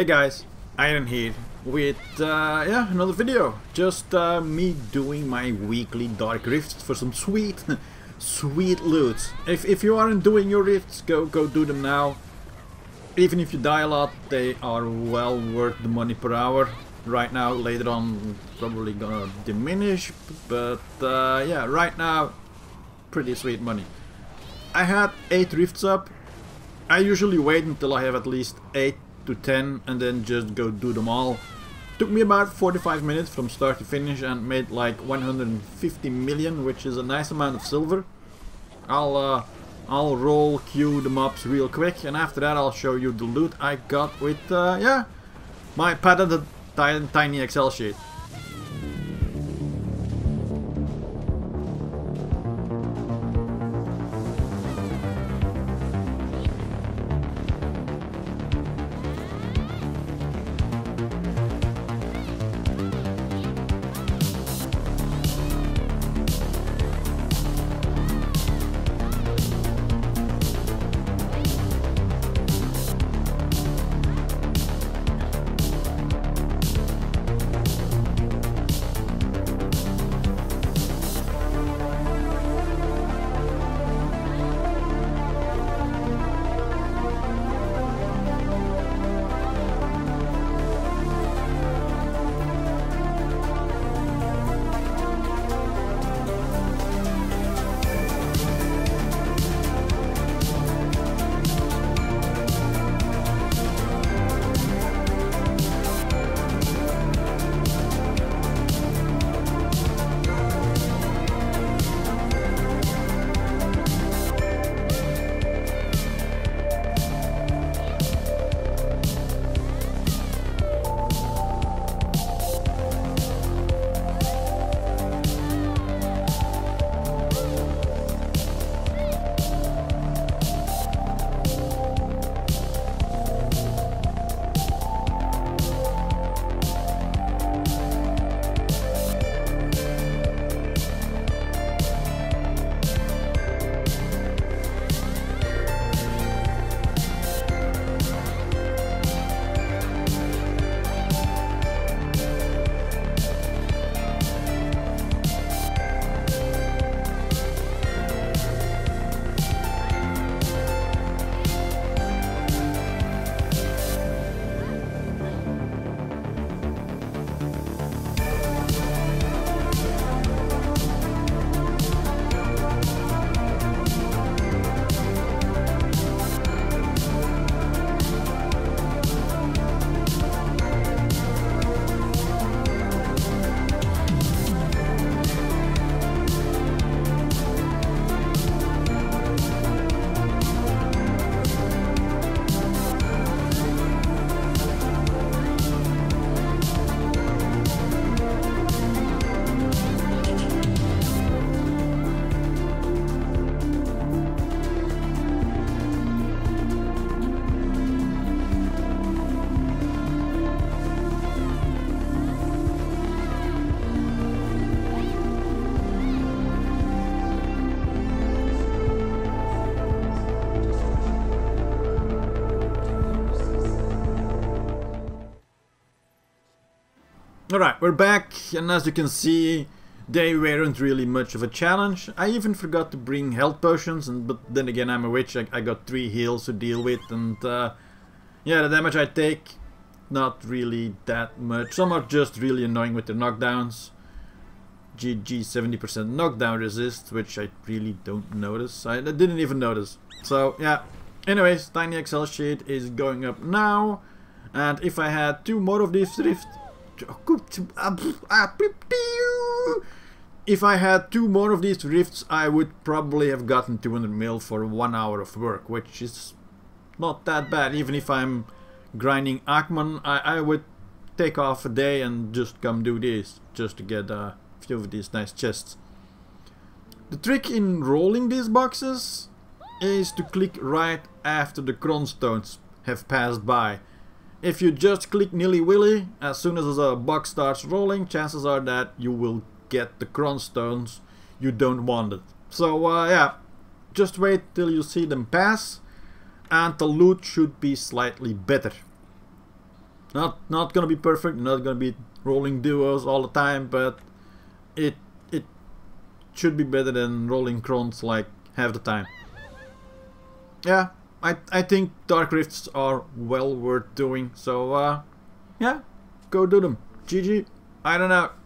Hey guys, I am here with another video. Just me doing my weekly Dark Rifts for some sweet loot. If you aren't doing your rifts, go do them now. Even if you die a lot, they are well worth the money per hour. Right now, later on, probably gonna diminish, but yeah, right now, pretty sweet money. I had 8 rifts up. I usually wait until I have at least 8 to 10 and then just go do them all. Took me about 45 minutes from start to finish and made like 150 million, which is a nice amount of silver. I'll roll queue the mobs real quick and after that I'll show you the loot I got with my patented tiny Excel sheet. Alright, we're back, and as you can see, they weren't really much of a challenge. I even forgot to bring health potions, but then again, I'm a witch. I got 3 heals to deal with, and yeah, the damage I take, not really that much. Some are just really annoying with their knockdowns. GG 70% knockdown resist, which I really don't notice. I didn't even notice. So yeah, anyways, tiny Excel sheet is going up now, and if I had 2 more of these rifts, I would probably have gotten 200 mil for 1 hour of work, which is not that bad. Even if I'm grinding Akman, I would take off a day and just come do this, just to get a few of these nice chests. The trick in rolling these boxes is to click right after the chronstones have passed by. If you just click nilly-willy, as soon as a box starts rolling, chances are that you will get the chronstones you don't want it. So yeah, just wait till you see them pass, and the loot should be slightly better. Not gonna be perfect, not gonna be rolling duos all the time, but it should be better than rolling crons like half the time. Yeah, I think Dark Rifts are well worth doing, so yeah, go do them. GG, I don't know.